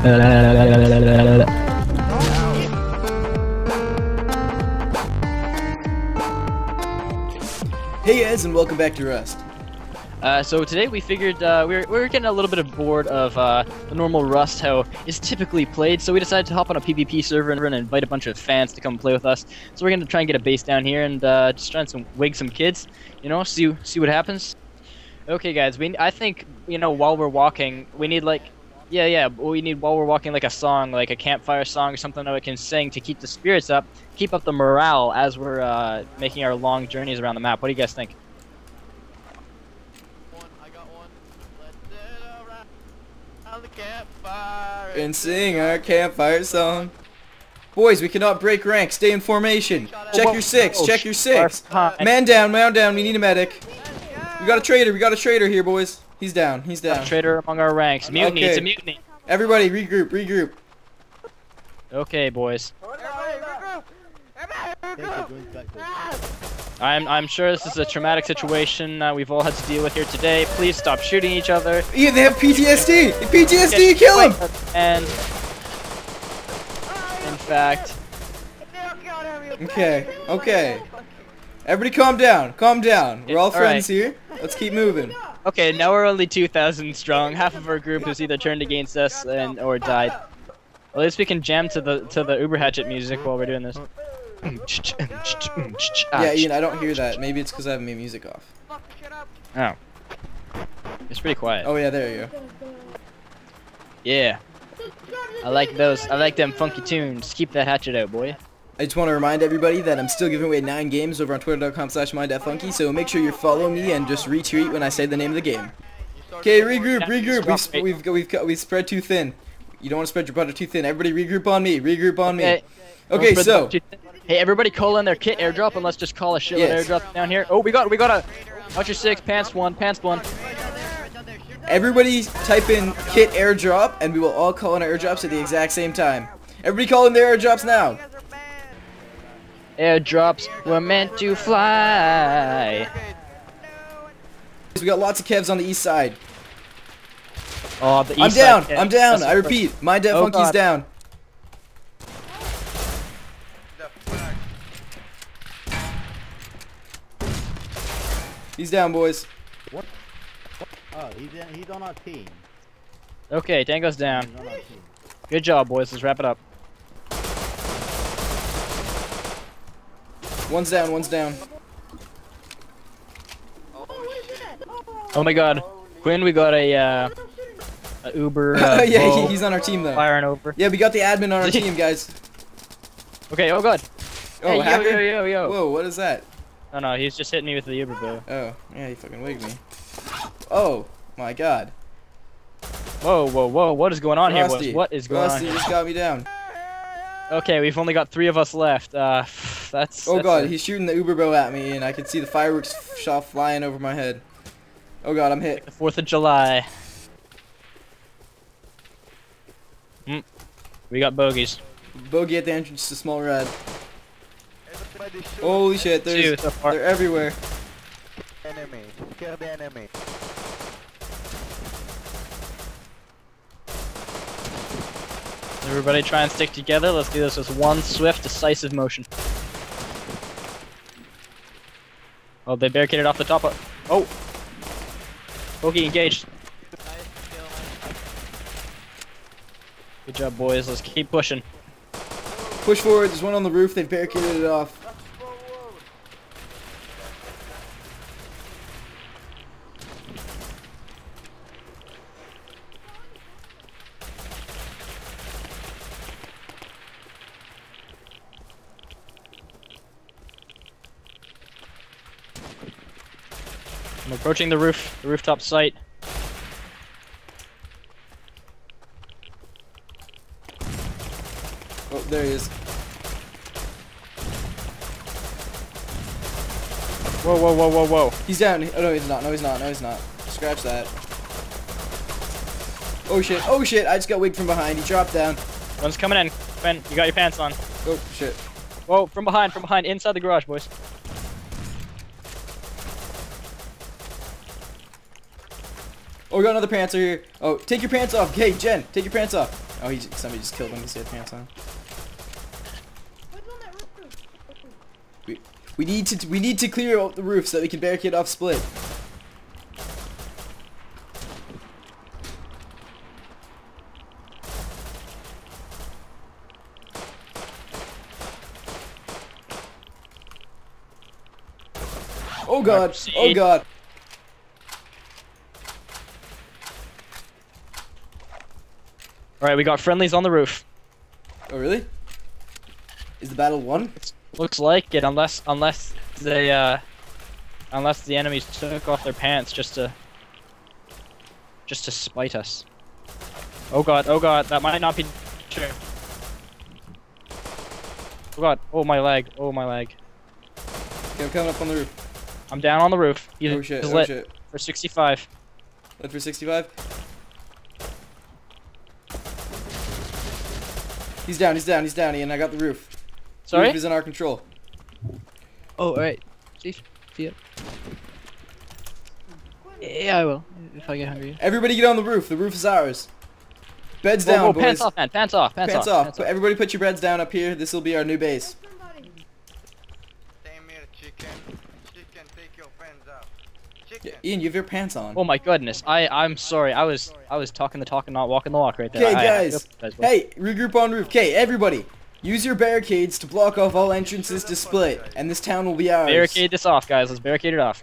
Hey guys, and welcome back to Rust. So today we figured we were getting a little bit bored of the normal Rust, how it's typically played, so we decided to hop on a PvP server and invite a bunch of fans to come play with us. So we're going to try and get a base down here and just try and wig some kids, you know, see what happens. Okay guys, I think, you know, while we're walking, we need like... Yeah, we need, while we're walking, like a song, like a campfire song or something that we can sing to keep the spirits up, keep up the morale as we're making our long journeys around the map. What do you guys think? I got one. Let's sit around the campfire and sing our campfire song. Boys, we cannot break rank. Stay in formation. Check your six. Check your six. Man down, man down. We need a medic. We got a traitor. We got a traitor here, boys. He's down, he's down. A traitor among our ranks. Mutiny, okay. It's a mutiny. Everybody, regroup. Okay, boys. I'm sure this is a traumatic situation we've all had to deal with here today. Please stop shooting each other. Yeah, they have PTSD! PTSD, kill him! And... in fact... Okay. Everybody calm down, We're all friends here. Let's keep moving. Okay, now we're only 2,000 strong. Half of our group has either turned against us and or died. At least we can jam to the Uber Hatchet music while we're doing this. Yeah, Ian, I don't hear that. Maybe it's because I have my music off. Oh, it's pretty quiet. Oh yeah, there you go. Yeah, I like those. I like them funky tunes. Keep that hatchet out, boy. I just want to remind everybody that I'm still giving away 9 games over on twitter.com/MineDatFunky, so make sure you follow me and just retweet when I say the name of the game. Okay, regroup. We've spread too thin. You don't want to spread your butter too thin. Everybody regroup on me. Okay, so... hey, everybody call in their kit airdrop, and let's just call a shitload airdrop down here. Oh, we got a... Watch your six, pants one. Everybody type in kit airdrop, and we will all call in our airdrops at the exact same time. Everybody call in their airdrops now. Airdrops were meant to fly. We got lots of kevs on the east side. Oh, the east I'm down. I repeat, MineDatFunky's down. He's down, boys. What? Oh, he's on our team. Okay, Tango's down. Good job, boys. Let's wrap it up. One's down. Oh my god. Quinn, we got a Uber. Yeah, he's on our team though. Firing over. Yeah, we got the admin on our team, guys. Okay, oh god. Oh, hey, hacker? Yo. Whoa, what is that? Oh no, he's just hitting me with the Uber bill. Oh, yeah, he fucking wigged me. Oh, my god. Whoa, what is going on here, boys? What is going on here? Rusty just got me down. Okay, we've only got 3 of us left. Oh god, he's shooting the Uber bow at me, and I can see the fireworks shot flying over my head. Oh god, I'm hit. Like the 4th of July. We got bogeys. Bogey at the entrance to Small Red. Holy shit, they're everywhere. Enemy, kill the enemy. Everybody try and stick together. Let's do this with one swift, decisive motion. Oh, they barricaded off the top of... oh! Bogey engaged. Good job, boys. Let's keep pushing. Push forward. There's one on the roof. They've barricaded it off. I'm approaching the roof, the rooftop site. Oh, there he is. Whoa. He's down. Oh, no, he's not. No, he's not. Scratch that. Oh, shit. I just got wigged from behind. He dropped down. One's coming in. Ben, you got your pants on. Oh, shit. Whoa, from behind. Inside the garage, boys. Oh, we got another pantser here. Oh, take your pants off. Hey, Jen, take your pants off. Oh, somebody just killed him because he had pants on. We need to clear out the roof so that we can barricade off Split. Oh god! Oh god! Alright, we got friendlies on the roof. Oh really? Is the battle won? Looks like it, unless the enemies took off their pants just to spite us. Oh god, that might not be true. Oh god, oh my leg. Okay, I'm coming up on the roof. I'm down on the roof. He's lit for 65. Lit for 65? He's down, Ian. I got the roof. Sorry? The roof is in our control. Oh, alright. See ya. Yeah, I will. If I get hungry. Everybody get on the roof. The roof is ours. Beds down, boys. Pants off, man. Pants off. Pants off. Everybody put your beds down up here. This will be our new base. Yeah, Ian, you have your pants on. Oh my goodness, I'm sorry. I was talking the talk and not walking the walk right there. Okay, guys. Hey, regroup on roof. Okay, everybody, use your barricades to block off all entrances to Split, and this town will be ours. Barricade this off, guys. Let's barricade it off.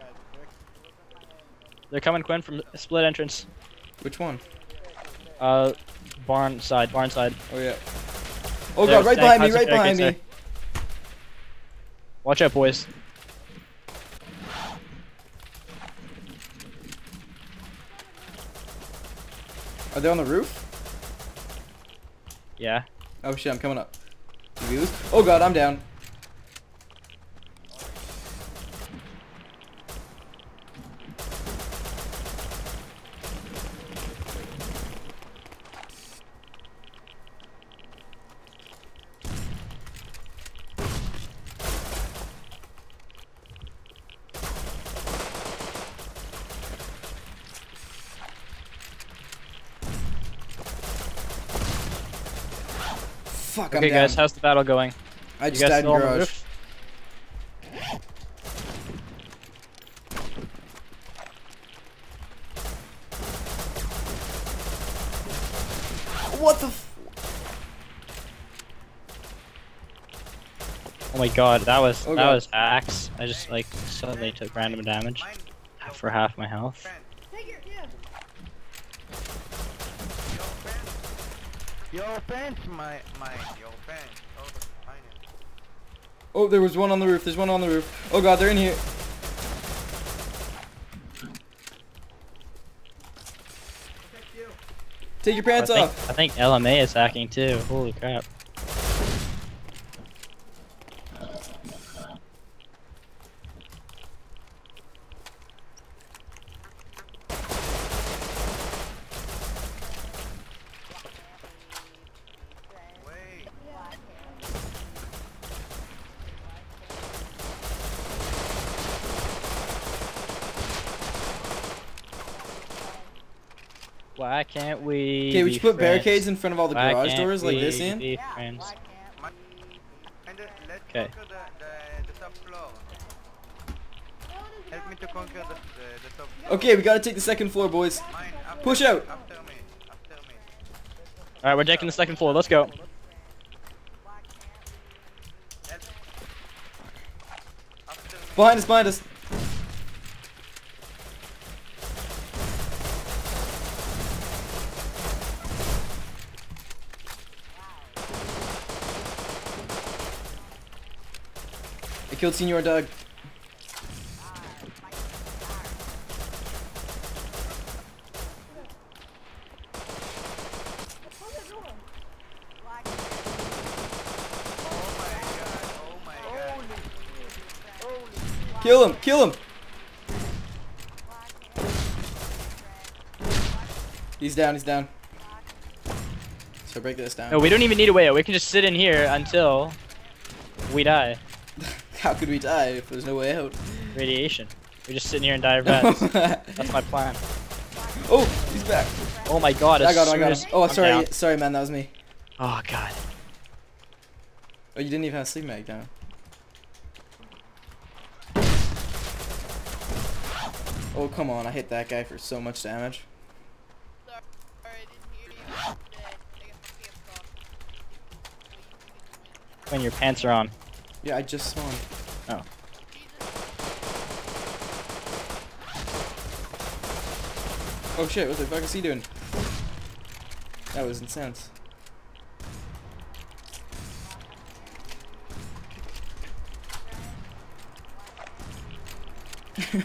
They're coming, Quinn, from the Split entrance. Which one? Barn side. Oh yeah. Oh god, right behind me, right behind me. Watch out, boys. Are they on the roof? Yeah. Oh shit, I'm coming up. Did we lose? Oh god, I'm down. Fuck, okay, guys, how's the battle going? I just died in the garage. What the f— oh my god, that was axe. I just like suddenly took random damage for half my health. Oh, there was one on the roof. There's one on the roof. Oh god, they're in here. Take your pants off. I think LMA is hacking too. Holy crap. Why can't we? Okay, would you put barricades in front of all the garage doors like this, Ian? Okay. Okay, we gotta take the second floor, boys. Push out. All right, we're taking the second floor. Let's go. Behind us! Behind us! Killed Senior Doug. Kill him! Kill him! He's down. He's down. So break this down. No, we don't even need a way out. We can just sit in here until we die. How could we die if there's no way out? Radiation. We're just sitting here and die of rats. That's my plan. Oh, he's back. Oh my god. I got him. Oh, sorry. Sorry, man. That was me. Oh, god. Oh, you didn't even have a sleep mag now. Oh, come on. I hit that guy for so much damage. Sorry, I didn't hear you. When your pants are on. Yeah, I just saw him. Oh. Oh shit, what the fuck is he doing? That was intense.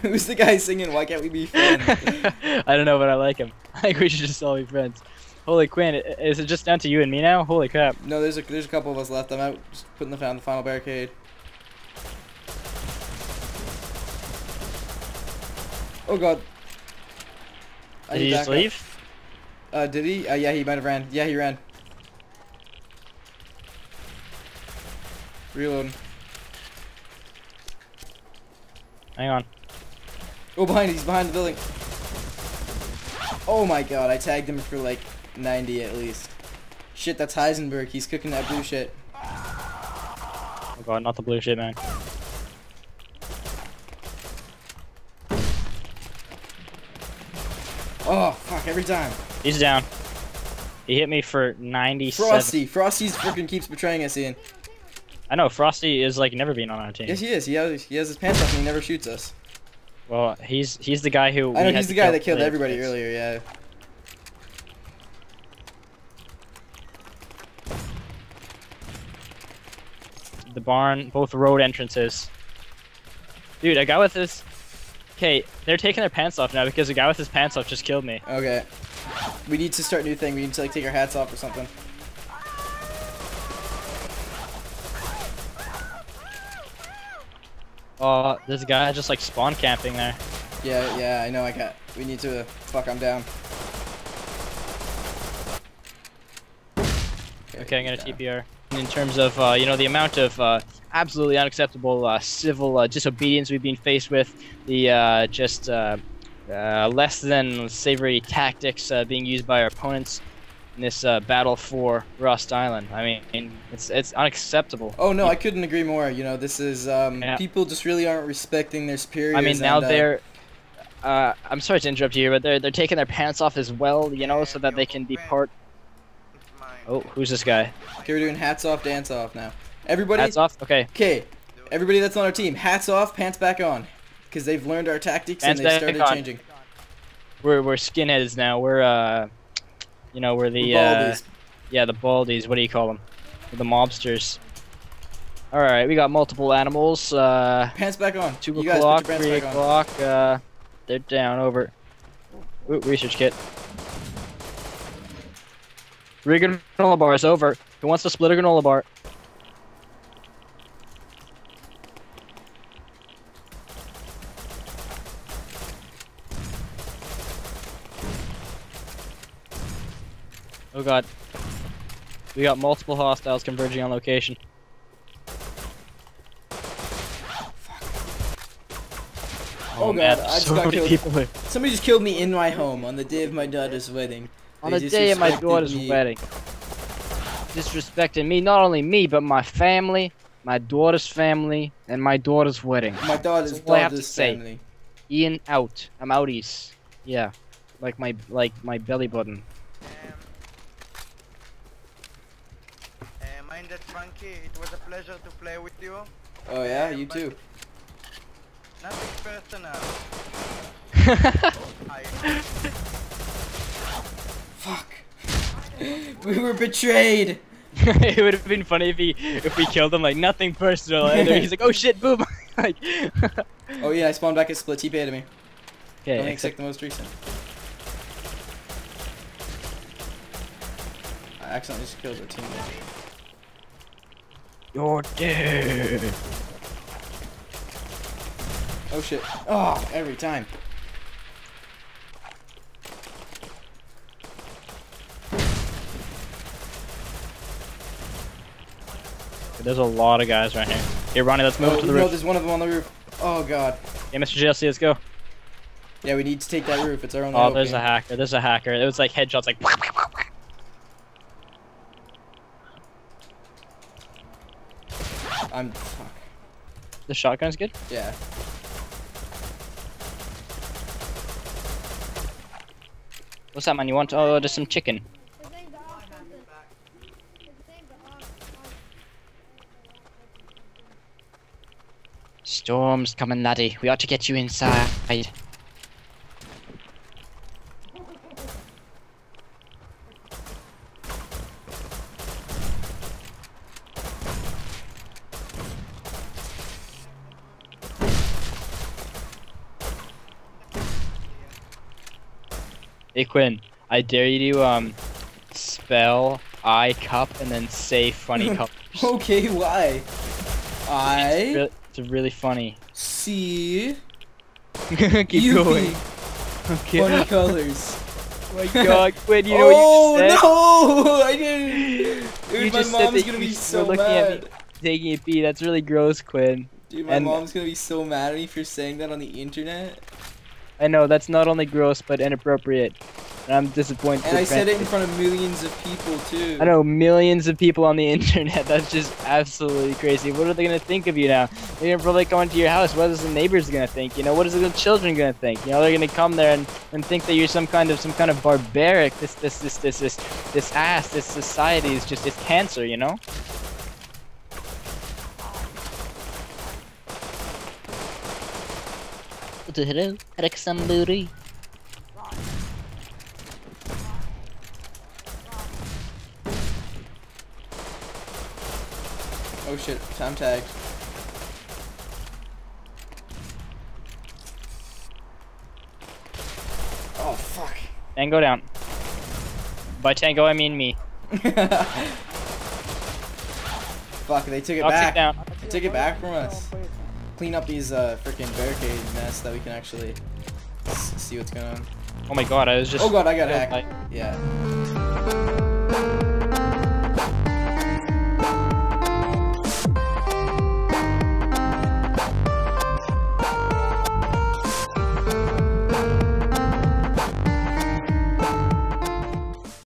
Who's the guy singing, "Why Can't We Be Friends"? I don't know, but I like him. I think we should just all be friends. Holy Quinn, is it just down to you and me now? Holy crap. No, there's a couple of us left. I'm out just putting the final barricade. Oh god. Did he just leave? Did he? Yeah, he might have ran. Yeah, he ran. Reloading. Hang on. Oh, behind. He's behind the building. Oh my god, I tagged him for like 90 at least. Shit, that's Heisenberg. He's cooking that blue shit. Oh god, not the blue shit, man. Oh, fuck, every time. He's down. He hit me for 97. Frosty. Frosty's freaking keeps betraying us, Ian. I know, Frosty is like never being on our team. Yes, he is. He has his pants off and he never shoots us. Well, he's the guy who... I know, he's the guy that killed everybody earlier, yeah. The barn, both road entrances. Dude, a guy with this... Okay, they're taking their pants off now because the guy with his pants off just killed me. Okay. We need to start a new thing. We need to like take our hats off or something. Oh, this guy just like spawn camping there. Yeah, yeah, I know. We need to. Fuck, I'm down. Okay, I'm gonna TPR. In terms of, you know, the amount of absolutely unacceptable civil disobedience we've been faced with, the less than savory tactics being used by our opponents in this battle for Rust Island. I mean, it's unacceptable. Oh no, I couldn't agree more. You know, this is people just really aren't respecting their superiors. I mean, now they're. I'm sorry to interrupt you here, but they're taking their pants off as well, you know, so that they can be part. Oh, who's this guy? Okay, we're doing hats off, dance off now. Everybody. Hats off. Okay. Okay. Everybody that's on our team, hats off, pants back on, because they've learned our tactics and they started changing. We're skinheads now. We're you know, we're the baldies. Yeah, the baldies. What do you call them? We're the mobsters. All right, we got multiple animals. Pants back on. 2 o'clock, 3 o'clock. They're down over. Ooh, research kit. Three granola bars over. Who wants to split a granola bar? Oh god. We got multiple hostiles converging on location. Oh god, I just got killed. Somebody just killed me in my home on the day of my daughter's wedding. On the day of my daughter's wedding. Disrespecting me, not only me, but my family, my daughter's family, and my daughter's wedding. My daughter's family. Ian out. I'm outies. Yeah. Like my belly button. MineDatFunky, it was a pleasure to play with you. Oh yeah, you too. Nothing personal. Fuck. We were betrayed. It would have been funny if we killed him like nothing personal. And he's like, oh shit, boom. Like, oh yeah, I spawned back at split. He paid me. Okay, don't accept the most recent. I accidentally just killed a teammate. You're dead. Oh shit. Oh, every time. There's a lot of guys right here. Here, Ronnie, let's move to the roof. No, there's one of them on the roof. Oh, God. Yeah, Mr. Jesse, let's go. Yeah, we need to take that roof. It's our only hope. Oh, there's a hacker. There's a hacker. It was like headshots, like. Fuck. The shotgun's good? Yeah. What's that, man? You want? Oh, there's some chicken. Storm's coming, laddie. We ought to get you inside. Hey Quinn, I dare you to spell I cup and then say funny cup. Okay, why? It's really funny. C. Keep going. Okay. Funny colors. Oh my God, Quinn, you know what you just said? Oh no, I didn't. Dude, my mom's gonna be so mad. Taking a pee, that's really gross, Quinn. Dude, my mom's gonna be so mad at me for saying that on the internet. I know, that's not only gross, but inappropriate. And I'm disappointed. And I said it in front of millions of people, too. I know, millions of people on the internet. That's just absolutely crazy. What are they going to think of you now? They're going to probably come into your house. What is the neighbors going to think? You know, what is the children going to think? You know, they're going to come there and think that you're some kind of barbaric. This society is just, it's cancer, you know? Hello, like some booty. Oh shit, time tagged. Oh fuck. Tango down. By tango, I mean me. Fuck, they took it back. They took it back from us. Clean up these freaking barricade mess that we can actually see what's going on. Oh my God, I was just. Oh God, I got hacked. Yeah.